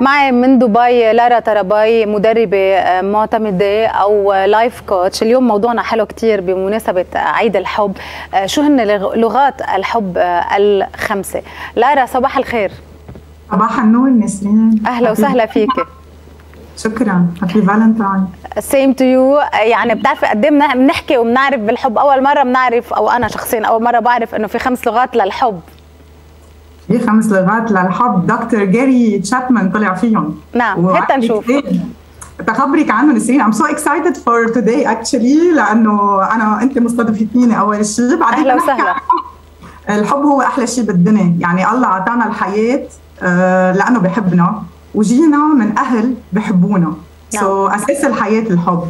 معي من دبي لارا تراباي، مدربة معتمدة أو لايف كوتش. اليوم موضوعنا حلو كتير بمناسبة عيد الحب، شو هن لغات الحب الخمسة. لارا صباح الخير. صباح النور نسرين، أهلا وسهلا فيكي. شكرا، هابي فالنتاين. سيم تو يو. يعني بتعرفي قد ايه بنحكي وبنعرف بالحب؟ اول مره بنعرف، او انا شخصيا اول مره بعرف انه في 5 لغات للحب. في 5 لغات للحب دكتور جاري تشابمان طلع فيهم. نعم، حتى نشوف تخبرك عنه نسرين. I'm so excited for today actually، لانه انت مستضيفتيني اول شيء. بعدين اهلا وسهلا. الحب هو احلى شيء بالدنيا، يعني الله اعطانا الحياه لانه بحبنا، وجينا من اهل بحبونا. سو اساس الحياه الحب.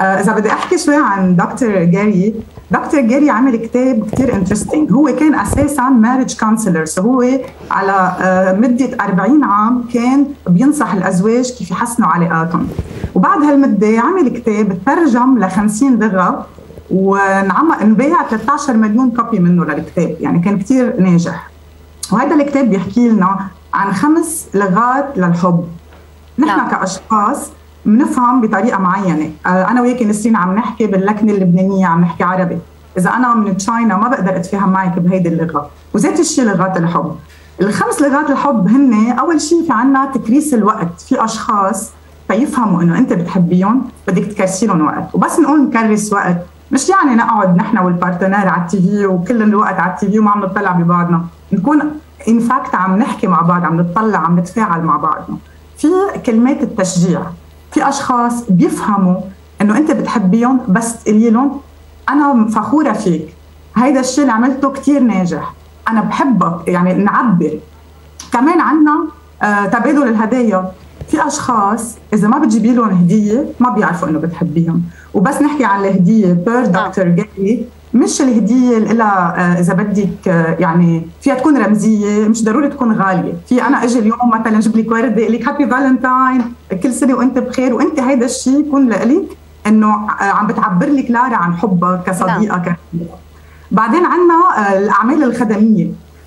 اذا بدي احكي شوي عن دكتور جاري، دكتور جاري عمل كتاب كثير انترستينج. هو كان اساسا مارج كونسلر، سو هو على مده 40 عام كان بينصح الازواج كيف يحسنوا علاقاتهم، وبعد هالمده عمل كتاب ترجم ل 50 لغه، ونباع 13 مليون كوبي منه للكتاب، يعني كان كثير ناجح. وهذا الكتاب بيحكي لنا عن 5 لغات للحب. نحن كاشخاص بنفهم بطريقه معينه، انا وياك نسرين عم نحكي باللكنه اللبنانيه، عم نحكي عربي. اذا انا من تشاينا ما بقدر اتفاهم معك بهيدي اللغه، وذات الشيء لغات الحب. ال5 لغات الحب هن اول شيء في عنا تكريس الوقت، في اشخاص فيفهموا انه انت بتحبيهم بدك تكرسي لهم وقت، وبس نقول نكرس وقت مش يعني نقعد نحن والبارتنير على التي في وكل الوقت على التي في وما عم نطلع ببعضنا، نكون ان فاكت عم نحكي مع بعض، عم نتطلع، عم نتفاعل مع بعضنا. في كلمات التشجيع، في اشخاص بيفهموا انه انت بتحبيهم بس تقولي لهم انا فخوره فيك، هيدا الشيء اللي عملته كثير ناجح، انا بحبك، يعني نعبر. كمان عندنا تبادل الهدايا، في اشخاص اذا ما بتجيبي لهم هديه ما بيعرفوا انه بتحبيهم. وبس نحكي عن الهديه بير دكتور جاري، مش الهديه اللي اذا بدك يعني فيها تكون رمزيه، مش ضروري تكون غاليه، في انا اجي اليوم مثلا اجيب لك ورده لك هابي فالنتاين، كل سنه وانت بخير، وانت هيدا الشيء يكون لك انه عم بتعبر لك لارا عن حبها كصديقه كحبيبه. بعدين عندنا الاعمال الخدميه،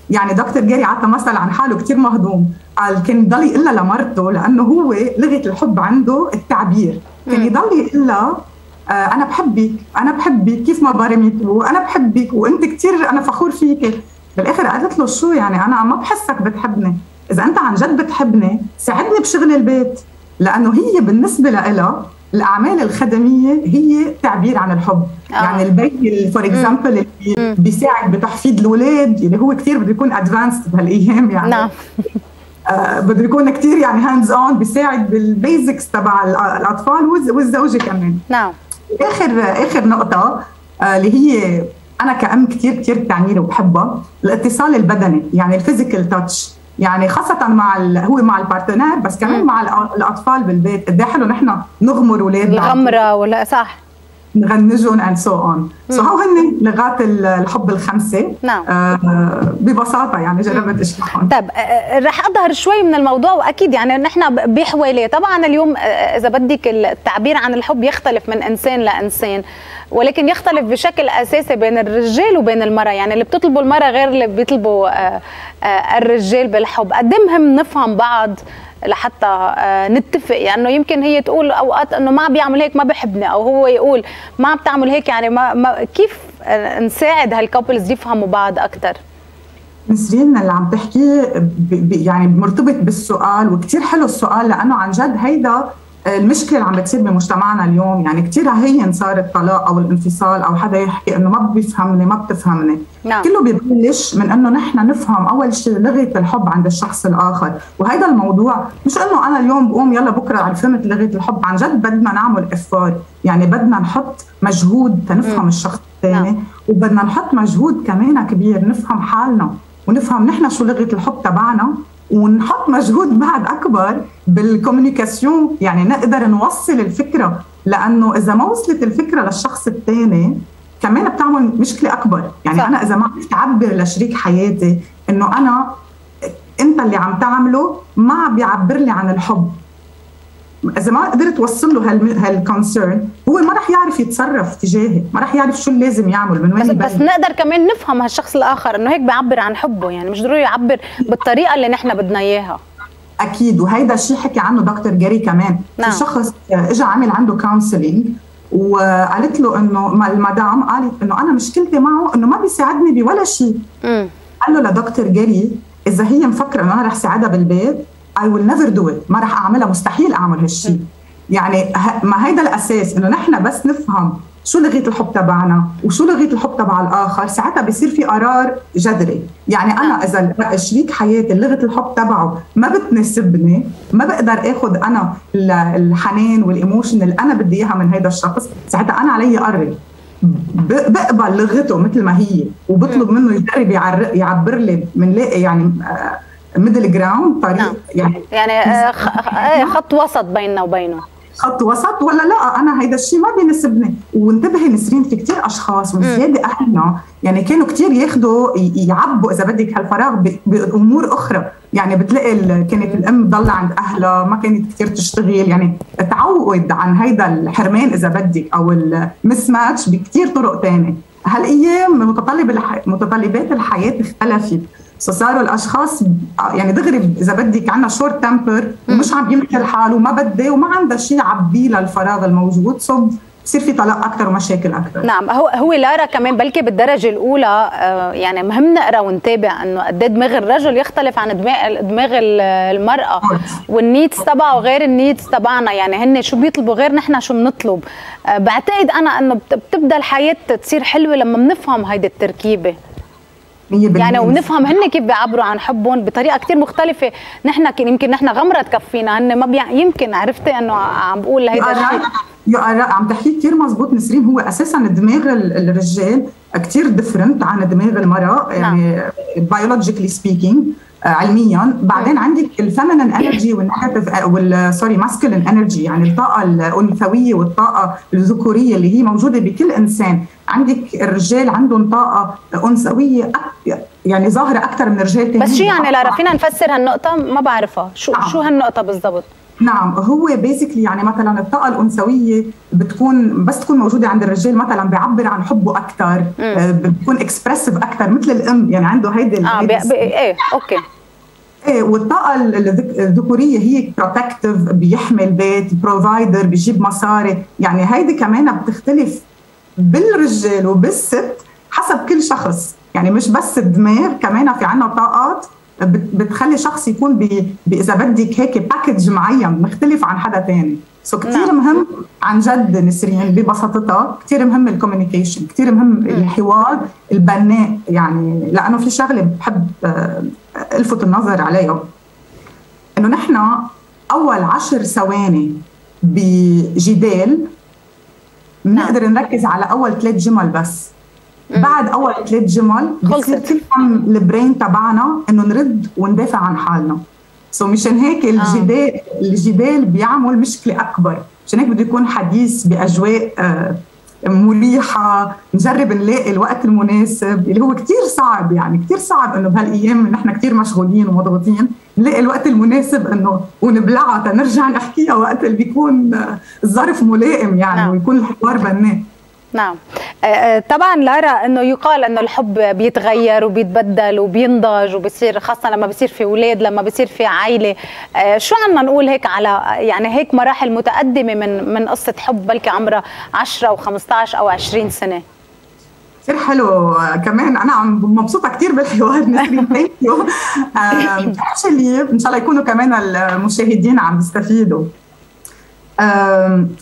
يعني دكتور جاري عطى مثل عن حاله كثير مهضوم، قال كان يضل يقلها لمرته لانه هو لغه الحب عنده التعبير، كان يضل يقلها أنا بحبك، أنا بحبك، كيف ما برمت، وأنا بحبك، وأنت كثير أنا فخور فيك. بالآخر قالت له شو يعني أنا ما بحسك بتحبني، إذا أنت عن جد بتحبني ساعدني بشغل البيت، لأنه هي بالنسبة لها الأعمال الخدمية هي تعبير عن الحب. يعني البيت فور إكزامبل اللي بيساعد بتحفيظ الأولاد، اللي هو كثير بده يكون أدفانسد بهالأيام، يعني نعم بده يكون كثير يعني هاندز أون، بيساعد بالبيزكس تبع الأطفال والزوجة كمان. نعم. اخر نقطه اللي هي انا كأم كثير بتعني لي وبحبها، الاتصال البدني، يعني الفيزيكال تاتش، يعني خاصه مع هو مع البارتنر، بس كمان مع الاطفال بالبيت. قد ايه حلو نحن نغمر اولادنا، الغمره ولا صح، نغنجهم اند سو اون. سو هو هن لغات الحب ال5. نعم. ببساطه يعني جربت اشرحهم. طيب رح اظهر شوي من الموضوع، واكيد يعني نحن بحواليه طبعا اليوم اذا بدك التعبير عن الحب يختلف من انسان لانسان، ولكن يختلف بشكل اساسي بين الرجال وبين المراه، يعني اللي بتطلبه المراه غير اللي بيطلبه الرجال بالحب. قد ايه مهم نفهم بعض لحتى نتفق، يعني انه يمكن هي تقول اوقات انه ما بيعمل هيك ما بحبني، او هو يقول ما عم تعمل هيك يعني ما كيف نساعد هالكوبلز يفهموا بعض اكثر. نسرين اللي عم تحكيه يعني مرتبط بالسؤال، وكثير حلو السؤال لانه عن جد هيدا المشكله اللي عم بتصير بمجتمعنا اليوم، يعني كثير هين صار الطلاق او الانفصال، او حدا يحكي انه ما بيفهمني ما بتفهمني. نعم. كله ببلش من انه نحن نفهم اول شيء لغه الحب عند الشخص الاخر، وهذا الموضوع مش انه انا اليوم بقوم يلا بكره فهمت لغه الحب. عن جد بدنا نعمل افكار، يعني بدنا نحط مجهود تنفهم الشخص الثاني. نعم. وبدنا نحط مجهود كمان كبير نفهم حالنا ونفهم نحن شو لغه الحب تبعنا، ونحط مجهود بعد اكبر بالكوميونيكاسيون، يعني نقدر نوصل الفكره، لانه اذا ما وصلت الفكره للشخص الثاني كمان بتعمل مشكله اكبر. يعني صح. انا اذا ما عرفت اعبر لشريك حياتي انه انت اللي عم تعمله ما بيعبر لي عن الحب، اذا ما قدرت اوصل له هالكونسيرن هو ما رح يعرف يتصرف تجاهي، ما رح يعرف شو لازم يعمل من وين. بس نقدر كمان نفهم هالشخص الاخر انه هيك بيعبر عن حبه، يعني مش ضروري يعبر بالطريقه اللي نحن بدنا اياها. اكيد. وهيدا الشيء حكي عنه دكتور جاري كمان. نعم. شخص اجى عامل عنده كونسلينج وقالت له انه المدام قالت انه انا مشكلتي معه انه ما بيساعدني بولا شيء. قال له لدكتور جاري اذا هي مفكره انه انا رح ساعدها بالبيت I will never do it، ما رح اعملها، مستحيل اعمل هالشيء. يعني ما هيدا الاساس انه نحن بس نفهم شو لغة الحب تبعنا وشو لغة الحب تبع الاخر، ساعتها بصير في قرار جذري. يعني انا اذا شريك حياتي لغة الحب تبعه ما بتناسبني، ما بقدر اخذ انا الحنان والايموشن اللي انا بدي اياها من هيدا الشخص، ساعتها انا علي اقرب بقبل لغته مثل ما هي وبطلب منه يجرب يعبر لي، بنلاقي يعني ميدل جراوند، طريق يعني خط وسط بيننا وبينه، خط وسط ولا لا انا هيدا الشيء ما بيناسبني. وانتبهي نسرين في كثير اشخاص وزياده اهلنا يعني كانوا كثير ياخذوا يعبوا اذا بدك هالفراغ بامور اخرى. يعني بتلاقي كانت الام تضل عند اهلها، ما كانت كثير تشتغل، يعني تعود عن هيدا الحرمان اذا بدك او المس ماتش بكثير طرق ثانيه. هالايام متطلبات الحياه اختلفت، فصاروا الاشخاص يعني دغري اذا بدك عندنا شورت تمبر ومش عم يمثل حاله وما بدي وما عنده شيء عبيه للفراغ الموجود، بصير في طلاق اكثر ومشاكل اكثر. نعم، هو لارا كمان بلكي بالدرجه الاولى يعني مهم نقرا ونتابع انه قد ايه دماغ الرجل يختلف عن دماغ المراه، والنيتس تبعه غير النيتس تبعنا، يعني هن شو بيطلبوا غير نحن شو بنطلب. بعتقد انا انه بتبدا الحياه تصير حلوه لما بنفهم هيدي التركيبه، يعني ونفهم هن كيف بيعبروا عن حبهم بطريقه كثير مختلفه. نحن يمكن نحن غمره تكفينا، هن ما يمكن. عرفتي انه عم بقول هيدا الشيء؟ عم تحكي كثير مزبوط نسرين. هو اساسا دماغ الرجال كثير ديفرنت عن دماغ المراه، يعني بيولوجيكلي سبيكينج علميا. بعدين عندك الفيمينين انرجي والسوري ماسكلين انرجي، يعني الطاقه الانثويه والطاقه الذكوريه اللي هي موجوده بكل انسان. عندك الرجال عندهم طاقه انثويه يعني ظاهره اكثر من الرجال الثانيين. بس شو يعني لارا، فينا نفسر هالنقطه؟ ما بعرفها، شو هالنقطه بالضبط؟ نعم، هو بيزيكلي يعني مثلا الطاقه الانثويه بس تكون موجوده عند الرجال، مثلا بيعبر عن حبه اكثر، بتكون اكسبرسيف اكثر مثل الام، يعني عنده هيدي والطاقه الذكوريه هي بروتكتيف، بيحمي البيت، بروفايدر، بيجيب مصاري. يعني هيدي كمان بتختلف بالرجال وبالست حسب كل شخص، يعني مش بس الدماغ، كمان في عندنا طاقات بتخلي شخص يكون اذا بدك هيك باكج معين مختلف عن حدا ثاني. كثير مهم عن جد نسرين ببساطتها، كثير مهم الكوميونيكيشن، كثير مهم الحوار البناء. يعني لانه في شغله بحب الفت النظر عليها، انه نحن اول 10 ثواني بجدال بنقدر نركز على اول 3 جمل بس. بعد اول 3 جمل بصير تفهم البرين تبعنا انه نرد وندافع عن حالنا. مشان هيك الجدال بيعمل مشكله اكبر. مشان هيك بده يكون حديث باجواء مريحه، نجرب نلاقي الوقت المناسب اللي هو كثير صعب. يعني كثير صعب انه بهالايام نحن كثير مشغولين ومضغوطين نلاقي الوقت المناسب انه ونبلعها تنرجع نحكيها وقت اللي بيكون الظرف ملائم، يعني ويكون الحوار بناء. نعم طبعا لارا، انه يقال انه الحب بيتغير وبيتبدل وبينضج وبصير، خاصه لما بصير في اولاد، لما بصير في عائله. شو عنا نقول هيك على يعني هيك مراحل متقدمه من قصه حب بلكي عمرها 10 و15 او 20 سنه؟ كثير حلو كمان، انا مبسوطه كثير بالحوار نسرين. ثانك يو. ان شاء الله يكونوا كمان المشاهدين عم يستفيدوا.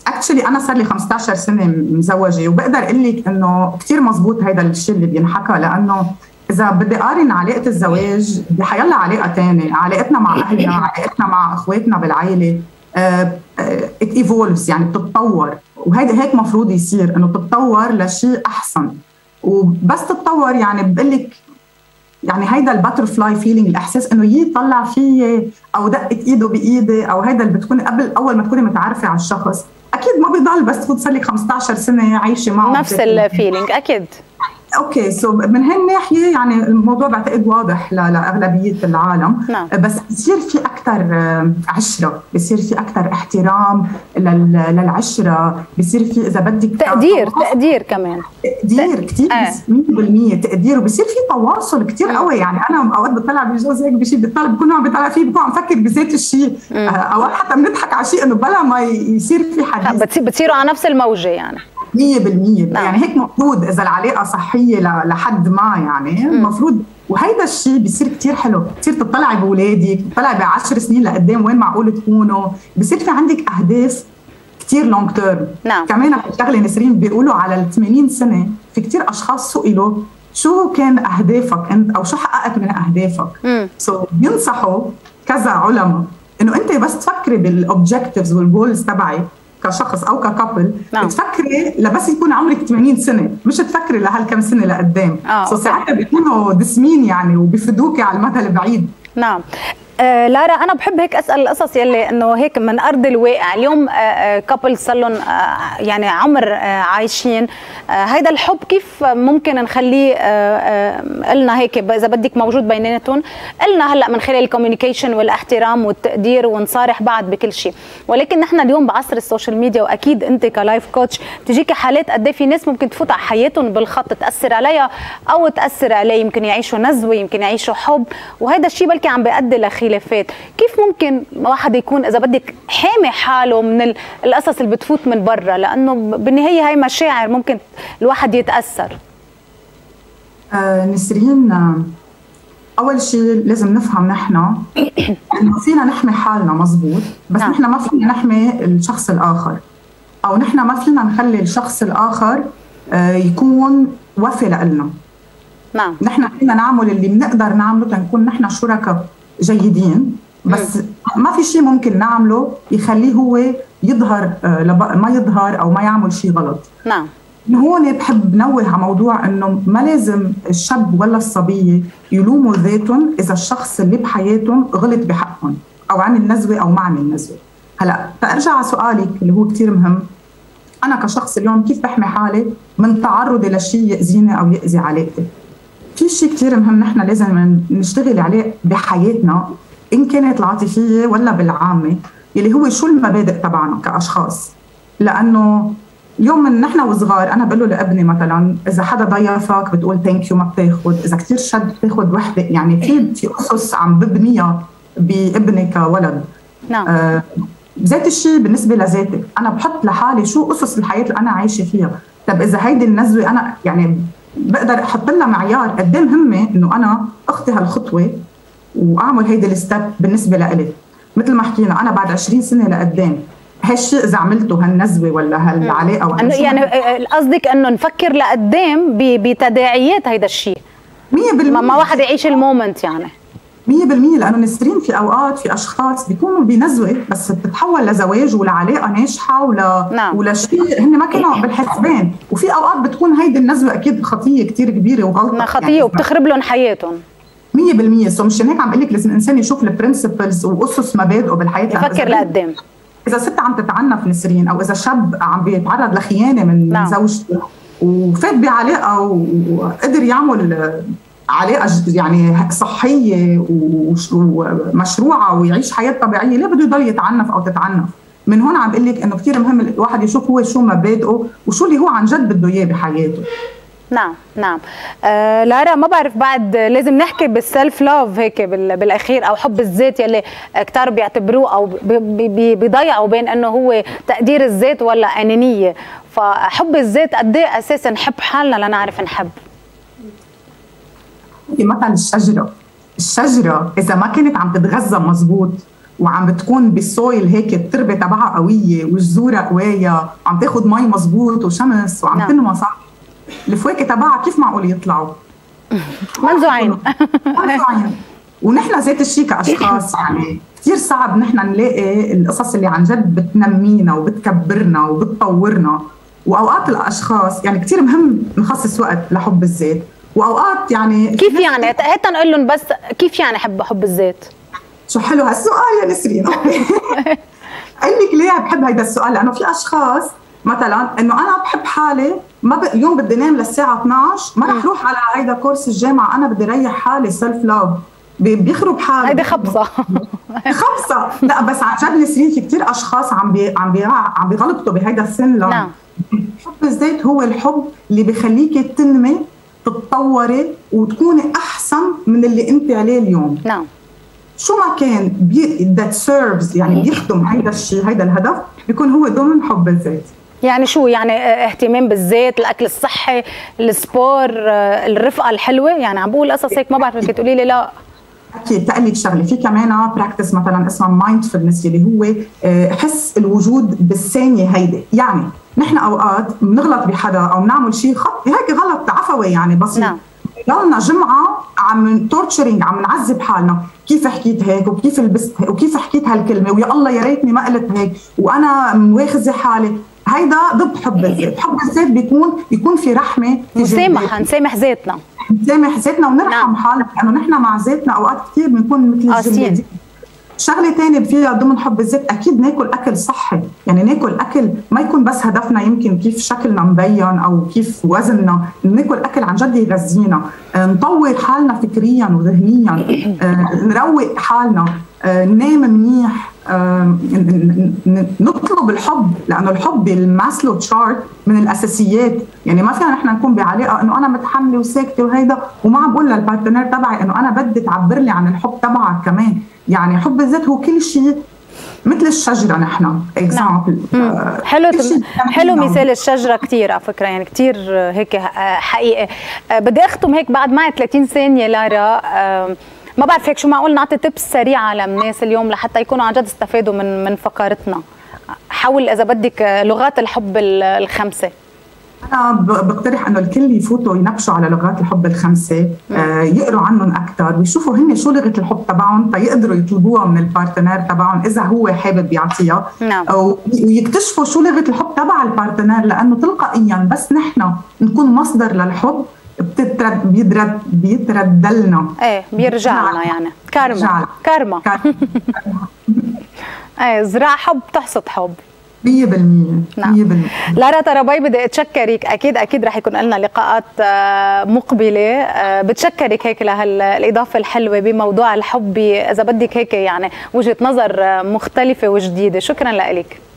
اكشلي انا صار لي 15 سنه مزوجه، وبقدر اقول لك انه كثير مزبوط هيدا الشيء اللي بينحكى، لانه اذا بدي اقارن علاقه الزواج بحيلا علاقه ثانيه، علاقتنا مع اهلنا، علاقتنا مع اخواتنا بالعائله ايفولفز، يعني بتتطور. وهيدا هيك مفروض يصير، انه بتتطور لشيء احسن. وبس تتطور يعني بقول لك يعني هيدا الباترفلاي فيلينج، الاحساس انه يطلع فيي او دقه ايده بايدي، او هيدا اللي بتكوني قبل اول ما تكوني متعرفه على الشخص. اكيد ما بيضل بس تكون صار لك 15 سنه عايشه معه نفس الفيلينج. اكيد اوكي سو من هالناحيه يعني الموضوع بعتقد واضح لاغلبيه العالم. نعم. بس بصير في اكثر عشره، بصير في اكثر احترام للعشره، بصير في اذا بدك تقدير كمان، تقدير كثير 100% تقدير، وبصير في تواصل كثير قوي. يعني انا اوقات بطلع بجوز هيك بشيء بطلع بكون عم بطلع فيه بكون عم فكر بذات الشيء، اوقات حتى بنضحك على شيء انه بلا ما يصير في حديث بتصيروا على نفس الموجه يعني 100%. يعني هيك مفروض اذا العلاقه صحيه لحد ما يعني المفروض، وهيدا الشيء بيصير كثير حلو، بتصير تطلعي باولادك، تطلعي ب10 سنين لقدام وين معقول تكونوا، بصير في عندك اهداف كثير لونج تيرم. كمان بتشتغلي نسرين بيقولوا على ال 80 سنه في كثير اشخاص سئلوا شو كان اهدافك انت او شو حققت من اهدافك؟ سو بينصحوا كذا علماء انه انت بس تفكري بالاوبجكتيفز والجولز تبعك كشخص او ككابل. نعم. تفكري لبس يكون عمرك 80 سنه، مش تفكري لهالكم سنه لقدام. ساعتها بيكونوا دسمين يعني وبيفيدوكي على المدى البعيد. نعم. لارا انا بحب هيك اسال القصص يلي انه هيك من ارض الواقع. اليوم كابل صار لهم يعني عمر عايشين، هيدا الحب كيف ممكن نخليه لنا هيك اذا بدك موجود بيناتهم لنا هلا من خلال الكوميونيكيشن والاحترام والتقدير، ونصارح بعض بكل شيء. ولكن نحن اليوم بعصر السوشيال ميديا، واكيد انت كلايف كوتش بتجيكي حالات قد ايه في ناس ممكن تفوت على حياتهم بالخط، تاثر عليها او تاثر عليه، يمكن يعيشوا نزوه، يمكن يعيشوا حب، وهذا الشيء بلكي عم بيؤدي خلافات. كيف ممكن واحد يكون اذا بدك حامي حاله من القصص اللي بتفوت من برا، لانه بالنهايه هي مشاعر ممكن الواحد يتاثر؟ نسرين، اول شيء لازم نفهم نحن انه فينا نحمي حالنا مزبوط، بس نحن ما فينا نحمي الشخص الاخر، او نحن ما فينا نخلي الشخص الاخر يكون وفي لنا. نعم. نحن فينا نعمل اللي بنقدر نعمله لنكون نحن شركاء جيدين، بس ما في شيء ممكن نعمله يخليه هو يظهر ما يظهر او ما يعمل شيء غلط. نعم. من هون بحب نوه على موضوع انه ما لازم الشاب ولا الصبيه يلوموا ذاتهم اذا الشخص اللي بحياتهم غلط بحقهم او عن النزوه او ما عن النزوه. هلا فارجع على سؤالك اللي هو كثير مهم. انا كشخص اليوم كيف بحمي حالي من تعرضي لشيء ياذيني او ياذي علاقتي؟ في شيء كثير مهم نحن لازم نشتغل عليه بحياتنا ان كانت العاطفيه ولا بالعامه، اللي هو شو المبادئ تبعنا كاشخاص. لانه اليوم من نحن وصغار انا بقول له لابني مثلا اذا حدا ضيفك بتقول ثانك يو ما بتاخذ، اذا كثير شد بتاخذ وحده، يعني في قصص عم ببنيها بابني كولد. نعم. ذات الشيء بالنسبه لذاتي، انا بحط لحالي شو قصص الحياه اللي انا عايشه فيها. طب اذا هيدي النزوه انا يعني بقدر احط لها معيار قد ايه مهمه انه انا اخطي هالخطوه واعمل هيدي الستيب بالنسبه لإلي. مثل ما حكينا انا بعد 20 سنه لقدام هالشيء اذا عملته هالنزوه ولا هالعلاقه ولا يعني قصدك انه نفكر لقدام بتداعيات هيدا الشيء 100%، ما واحد يعيش المومنت يعني 100%. لانه نسرين في اوقات في اشخاص بيكونوا بنزوه بس بتتحول لزواج ولعلاقه ناجحه ولشيء هن ما كانوا بالحسبان، وفي اوقات بتكون هيدي النزوه اكيد خطيه كثير كبيره وغلطه خطيه يعني وبتخرب لهم حياتهم 100%. سو مشان هيك عم بقول لك لازم الانسان يشوف البرنسبلز واسس مبادئه بالحياه، يفكر لقدام. اذا ست عم تتعنف نسرين، او اذا شاب عم بيتعرض لخيانه من زوجته وفات بعلاقه وقدر يعمل علاقه يعني صحيه ومشروعه ويعيش حياه طبيعيه، ليه بده يضل يتعنف او تتعنف؟ من هون عم بقول لك انه كثير مهم الواحد يشوف هو شو مبادئه وشو اللي هو عن جد بده اياه بحياته. نعم. نعم. لارا، ما بعرف بعد لازم نحكي بالسلف لاف هيك بالاخير، او حب الذات يلي كتار بيعتبروه او بيضيعوا بين انه هو تقدير الذات ولا انانيه. فحب الذات قد ايه اساسا نحب حالنا لنعرف نحب؟ في مثل الشجرة إذا ما كانت عم تتغذى مزبوط وعم بتكون بالسويل هيك التربة تبعها قوية والجذورة قوية وعم تاخد مي مزبوط وشمس وعم تنمى صح، الفواكه تبعها كيف معقول يطلعوا؟ منزوعين منزوعين. ونحن ذات الشيء كأشخاص يعني كثير صعب نحن نلاقي القصص اللي عن جد بتنمينا وبتكبرنا وبتطورنا. وأوقات الأشخاص يعني كثير مهم نخصص وقت لحب الذات، واوقات يعني كيف يعني هات نقول لهم بس كيف يعني حب الذات؟ شو حلو هالسؤال يا نسرين. قال لك ليه بحب هيدا السؤال؟ لانه في اشخاص مثلا انه انا بحب حالي ما يوم بدي نام للساعه 12 ما رح روح على هيدا كورس الجامعه، انا بدي ريح حالي سيلف لاف، بيخرب حالي. هيدي خبصه خبصه. لا بس عن جد نسرين في كثير اشخاص عم بيغلطوا بهيدا السن. لا حب الذات هو الحب اللي بخليكي تنمي تتطوري وتكوني احسن من اللي انت عليه اليوم. نعم شو ما كان ذات سيرفز، يعني بيخدم هيدا الشيء، هيدا الهدف بيكون هو ضمن حب الذات. يعني شو يعني؟ اهتمام بالذات، الاكل الصحي، السبور، الرفقه الحلوه، يعني عم بقول قصص هيك ما بعرف بدك تقولي لي. لا اكيد تقلك شغله، في كمان براكتس مثلا اسمها مايندفولنس اللي هو حس الوجود بالثانيه هيدي، يعني نحن اوقات بنغلط بحدا او بنعمل شيء هيك غلط عفوي يعني بسيط. نعم ضلنا جمعه عم تورتشرينج، عم نعذب حالنا، كيف حكيت هيك وكيف لبست هيك وكيف حكيت هالكلمه ويا الله يا ريتني ما قلت هيك وانا مواخذه حالي. هيدا ضد حب الذات. حب الذات بيكون في رحمه، مسامحه، نسامح ذاتنا، نسامح ذاتنا ونرحم حالنا، لانه نحن مع ذاتنا اوقات كثير بنكون مثل الجليد. شغله ثانيه فيها ضمن حب الذات اكيد ناكل اكل صحي، يعني ناكل اكل ما يكون بس هدفنا يمكن كيف شكلنا مبين او كيف وزننا، ناكل اكل عن جد يغذينا، نطور حالنا فكريا وذهنيا، نروق حالنا، ننام منيح، نطلب الحب، لانه الحب بالماسلو تشارت من الاساسيات، يعني ما فينا نحن نكون بعلاقه انه انا متحمله وساكته وهيدا وما عم بقول للبارتنر تبعي انه انا بدي تعبر لي عن الحب تبعك كمان. يعني حب الذات هو كل شيء مثل الشجره نحن اكزامبل. حلو حلو مثال الشجره كثير على فكره، يعني كثير هيك حقيقي. بدي اختم هيك بعد معي 30 ثانيه لارا، ما بعرف هيك شو معقول نعطي تبس سريعه للناس اليوم لحتى يكونوا عن جد استفادوا من فقرتنا، حول اذا بدك لغات الحب الخمسه. أنا بقترح إنه الكل يفوتوا ينبشوا على لغات الحب الخمسة، يقروا عنهم أكثر ويشوفوا هن شو لغة الحب تبعهم تيقدروا يطلبوها من البارتنر تبعهم إذا هو حابب يعطيها، ويكتشفوا شو لغة الحب تبع البارتنر، لأنه تلقائيا بس نحن نكون مصدر للحب بيتردلنا، إيه بيرجع لنا، يعني كارما كارما. إيه زراعة حب تحصد حب 100%. نعم لارا ترابي بدي اتشكرك، اكيد اكيد رح يكون لنا لقاءات مقبله، بتشكرك هيك لهالاضافه الحلوه بموضوع الحب، اذا بدك هيك يعني وجهه نظر مختلفه وجديده. شكرا لك.